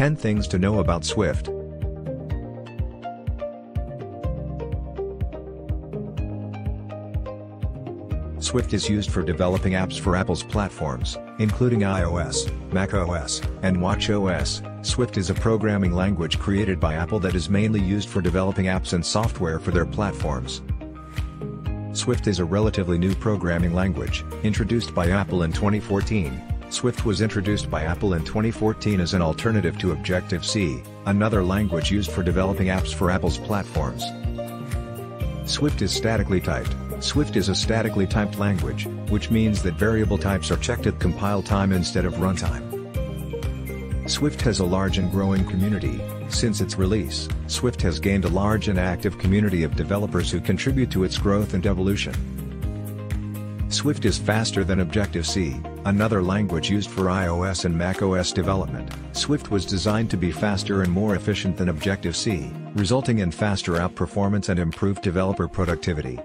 10 Things to Know About Swift. Swift is used for developing apps for Apple's platforms, including iOS, macOS, and watchOS. Swift is a programming language created by Apple that is mainly used for developing apps and software for their platforms. Swift is a relatively new programming language, introduced by Apple in 2014. Swift was introduced by Apple in 2014 as an alternative to Objective-C, another language used for developing apps for Apple's platforms. Swift is statically typed. Swift is a statically typed language, which means that variable types are checked at compile time instead of runtime. Swift has a large and growing community. Since its release, Swift has gained a large and active community of developers who contribute to its growth and evolution. Swift is faster than Objective-C, another language used for iOS and macOS development. Swift was designed to be faster and more efficient than Objective-C, resulting in faster outperformance and improved developer productivity.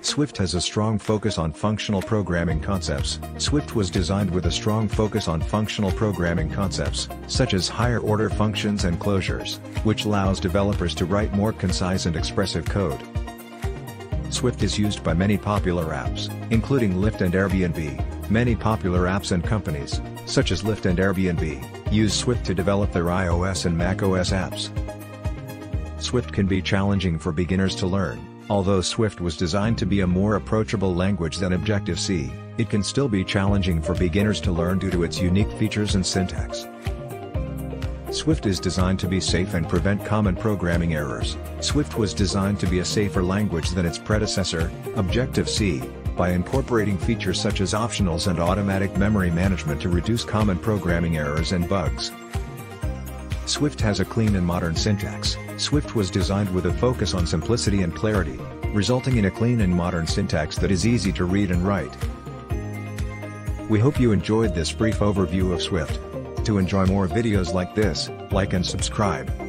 Swift has a strong focus on functional programming concepts. Swift was designed with a strong focus on functional programming concepts, such as higher-order functions and closures, which allows developers to write more concise and expressive code. Swift is used by many popular apps, including Lyft and Airbnb. Many popular apps and companies, such as Lyft and Airbnb, use Swift to develop their iOS and macOS apps. Swift can be challenging for beginners to learn. Although Swift was designed to be a more approachable language than Objective-C, it can still be challenging for beginners to learn due to its unique features and syntax. Swift is designed to be safe and prevent common programming errors. Swift was designed to be a safer language than its predecessor, Objective-C, by incorporating features such as optionals and automatic memory management to reduce common programming errors and bugs. Swift has a clean and modern syntax. Swift was designed with a focus on simplicity and clarity, resulting in a clean and modern syntax that is easy to read and write. We hope you enjoyed this brief overview of Swift. To enjoy more videos like this, like and subscribe.